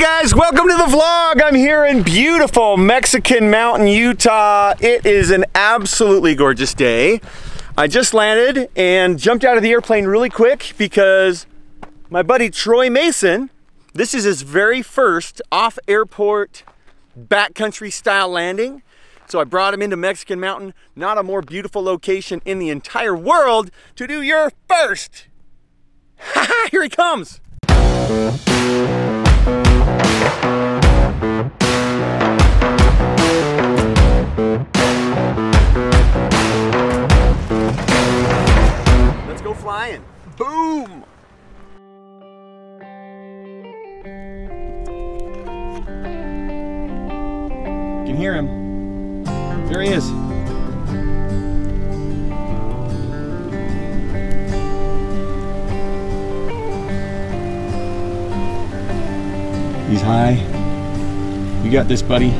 guys, welcome to the vlog. I'm here in beautiful Mexican Mountain, Utah. It is an absolutely gorgeous day. I just landed and jumped out of the airplane really quick because my buddy Troy Mason, this is his very first off-airport backcountry style landing. So I brought him into Mexican Mountain, not a more beautiful location in the entire world to do your first. Haha, here he comes. Let's go flying. Boom! You can hear him. There he is. He's high. You got this, buddy.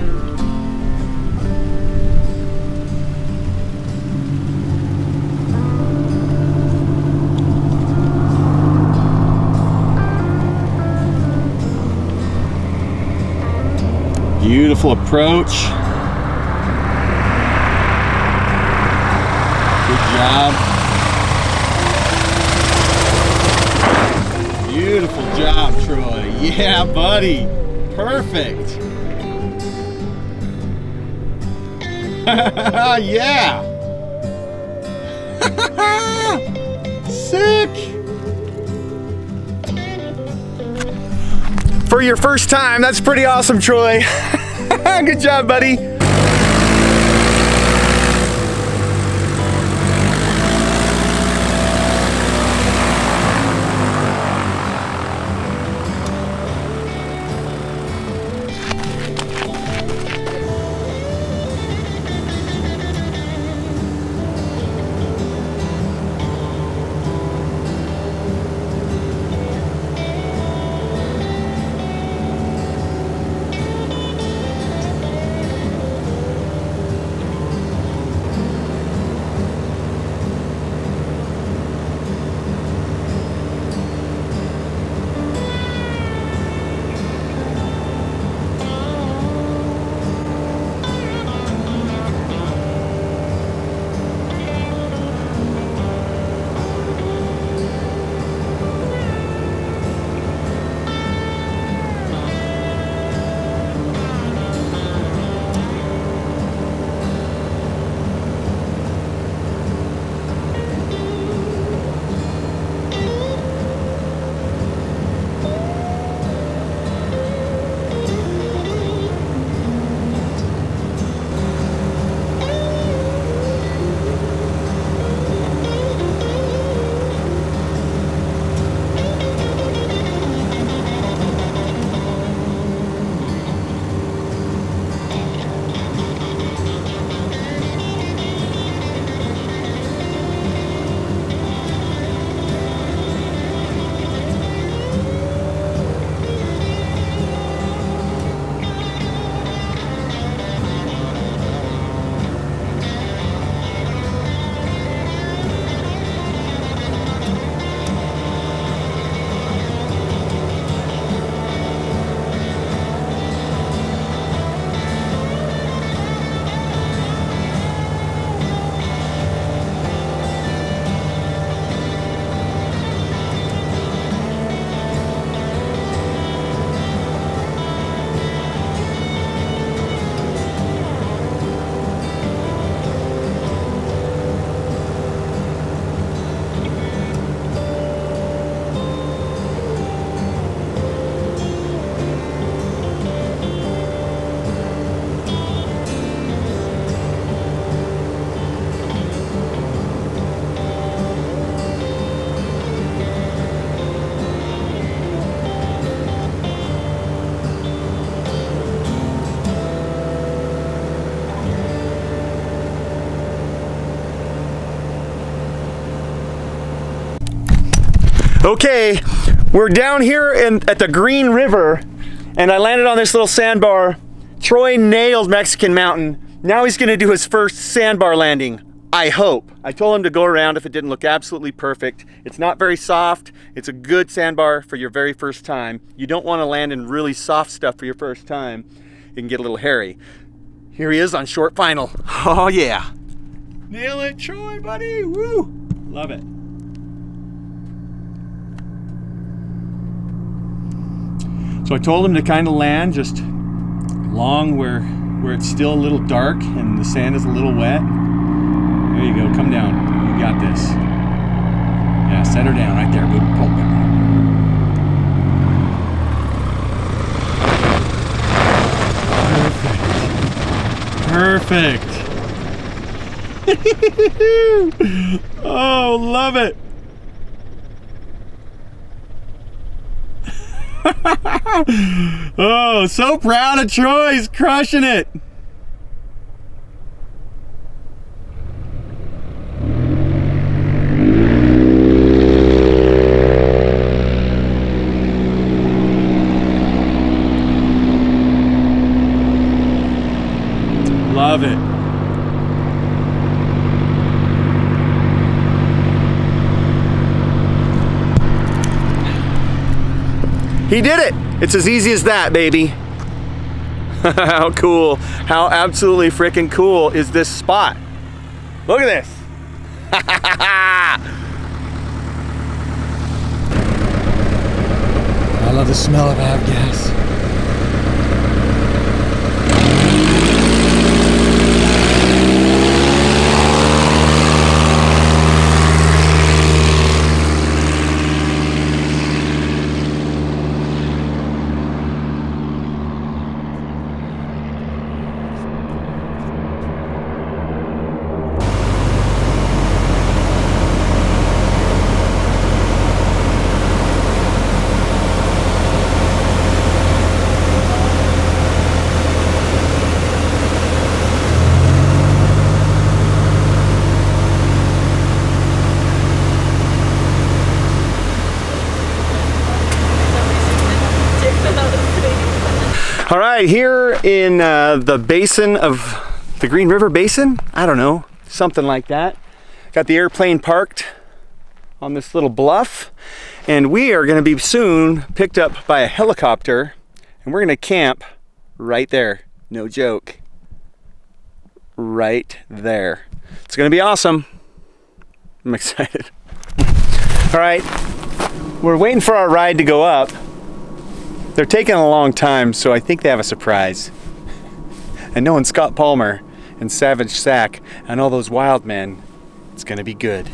Beautiful approach. Good job. Beautiful job, Troy. Yeah, buddy. Perfect. Yeah. Sick. For your first time, that's pretty awesome, Troy. Good job, buddy. Okay, we're down here at the Green River, and I landed on this little sandbar. Troy nailed Mexican Mountain. Now he's gonna do his first sandbar landing. I hope. I told him to go around if it didn't look absolutely perfect. It's not very soft. It's a good sandbar for your very first time. You don't want to land in really soft stuff for your first time. It can get a little hairy. Here he is on short final. Oh yeah. Nail it, Troy, buddy, woo! Love it. So I told him to kind of land just long where it's still a little dark and the sand is a little wet. There you go, come down. You got this. Yeah, set her down right there. Boop, boop, boop. Perfect. Perfect. Oh, love it. Oh, so proud of Troy. He's crushing it. Love it. He did it. It's as easy as that, baby. How cool, how absolutely freaking cool is this spot? Look at this. I love the smell of avgas. All right, here in the basin of the Green River Basin, I don't know, something like that. Got the airplane parked on this little bluff, and we are gonna be soon picked up by a helicopter, and we're gonna camp right there. No joke, right there. It's gonna be awesome. I'm excited. All right, we're waiting for our ride to go up. They're taking a long time, so I think they have a surprise. And knowing Scott Palmer and Savage Sac and all those wild men, it's gonna be good.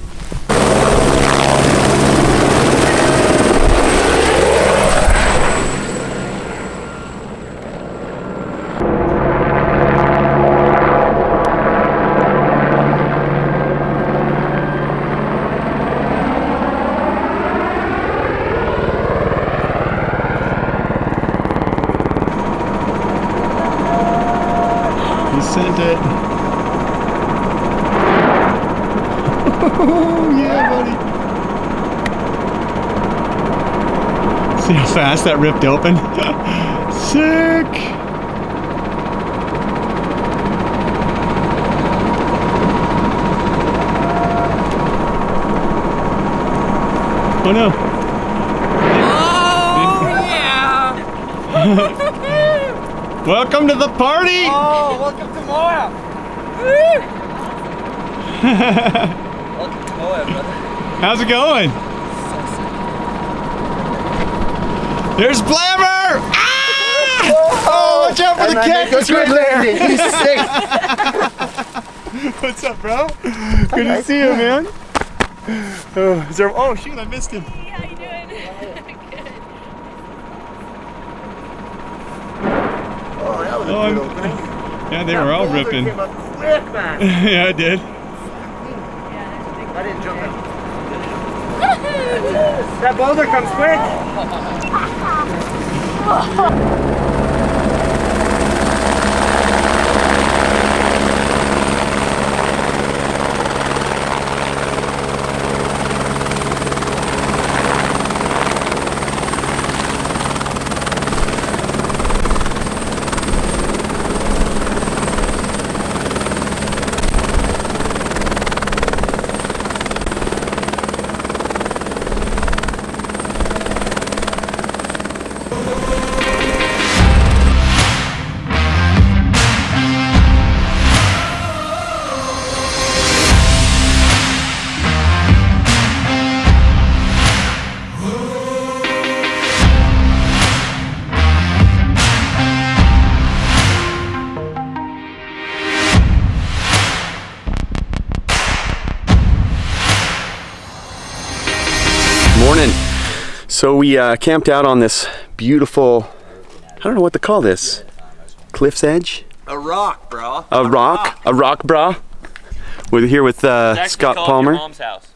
Sent it. Oh yeah, buddy. See how fast that ripped open? Sick. Oh no. Oh yeah. Welcome to the party. Oh, welcome. Moab. Welcome to Moab, brother. How's it going? So sick. There's Blabber! Ah! Oh, watch out for the cat! He's right there! He's sick! What's up, bro? Good to see you, man. Oh, is there, oh, shoot, I missed him. Hey, how you doing? Good. Oh, that was a good opening. Yeah, they were all ripping. Came up quick, man. Yeah, I did. Yeah, I didn't jump in. That boulder comes quick. So we camped out on this beautiful, I don't know what to call this, cliff's edge? A rock, bro. A rock, bro. We're here with Scott Palmer. Your mom's house.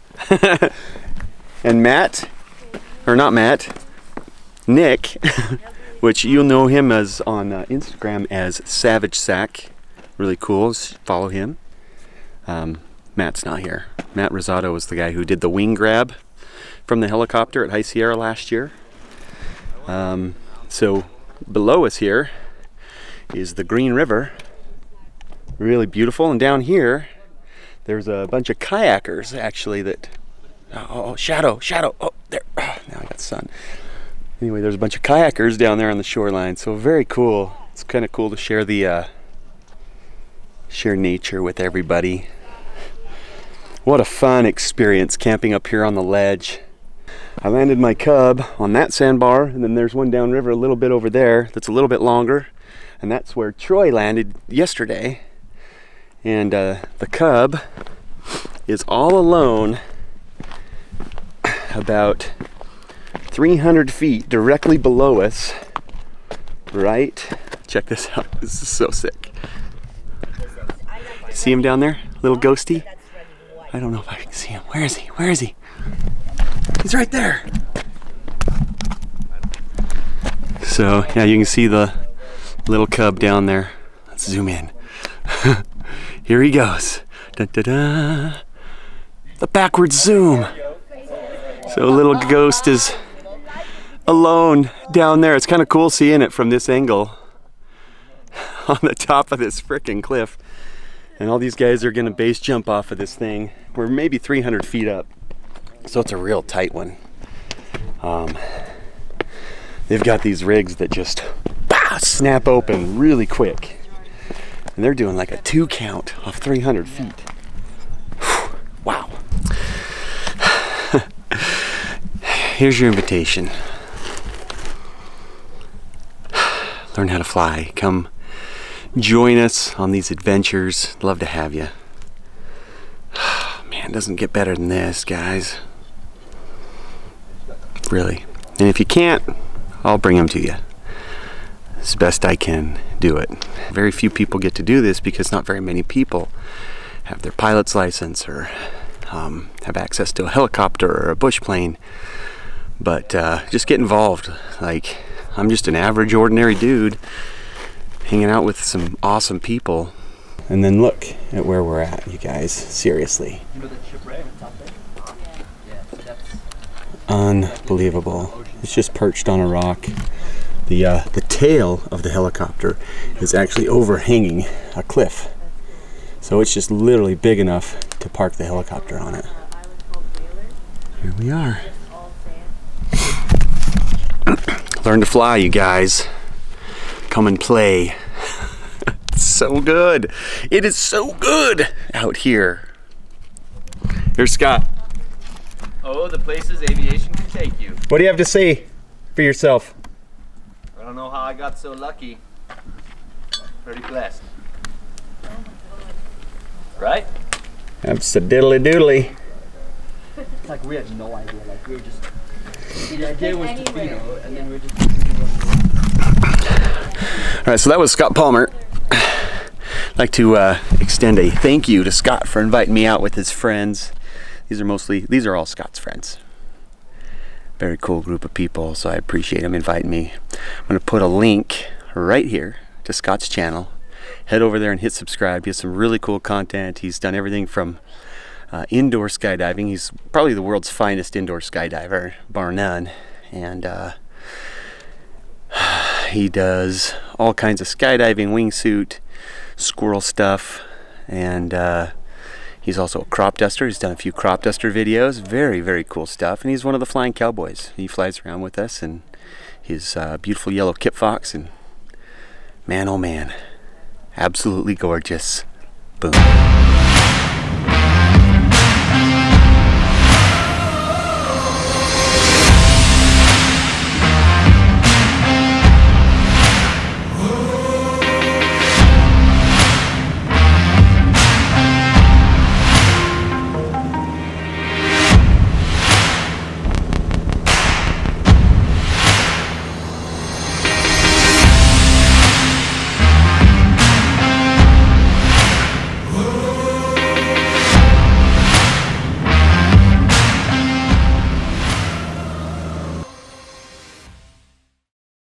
And Matt, or not Matt, Nick, which you'll know him as on Instagram as Savage Sac. Really cool, follow him. Matt's not here. Matt Rosado was the guy who did the wing grab from the helicopter at High Sierra last year. So below us here is the Green River. Really beautiful, and down here there's a bunch of kayakers actually that, shadow, oh, there, now I got sun. Anyway, there's a bunch of kayakers down there on the shoreline, so very cool. It's kind of cool to share the, share nature with everybody. What a fun experience camping up here on the ledge. I landed my cub on that sandbar, and then there's one downriver a little bit over there that's a little bit longer, and that's where Troy landed yesterday. And the cub is all alone about 300 feet directly below us, right? Check this out, this is so sick. See him down there, little ghosty? I don't know if I can see him. Where is he? Where is he? He's right there. So yeah, you can see the little cub down there. Let's zoom in. Here he goes. Da, da, da. The backward zoom. So little ghost is alone down there. It's kind of cool seeing it from this angle on the top of this frickin' cliff. And all these guys are gonna base jump off of this thing. We're maybe 300 feet up, so it's a real tight one. They've got these rigs that just snap open really quick. And they're doing like a 2 count of 300 feet. Whew, wow. Here's your invitation. Learn how to fly. Come join us on these adventures. Love to have you. Man, it doesn't get better than this, guys. Really. And if you can't, I'll bring them to you. As best I can do it. Very few people get to do this because not very many people have their pilot's license or have access to a helicopter or a bush plane. But just get involved. Like, I'm just an average, ordinary dude hanging out with some awesome people. And then look at where we're at, you guys. Seriously. Unbelievable. It's just perched on a rock. The tail of the helicopter is actually overhanging a cliff. So it's just literally big enough to park the helicopter on it. Here we are. Learn to fly, you guys. Come and play. It's so good. It is so good out here. Here's Scott. Oh, the places aviation can take you. What do you have to say for yourself? I don't know how I got so lucky. Pretty blessed. Right? That's a diddly doodly. It's like we had no idea. Like we were just. The idea was to feel, and then we were just. Alright, so that was Scott Palmer. I'd like to extend a thank you to Scott for inviting me out with his friends. These are all Scott's friends. Very cool group of people, so I appreciate them inviting me. I'm gonna put a link right here to Scott's channel. Head over there and hit subscribe. He has some really cool content. He's done everything from indoor skydiving. He's probably the world's finest indoor skydiver, bar none. And he does all kinds of skydiving, wingsuit, squirrel stuff, and he's also a crop duster. He's done a few crop duster videos. Very, very cool stuff. And he's one of the flying cowboys. He flies around with us in his beautiful yellow Kit Fox. And man, oh man, absolutely gorgeous. Boom.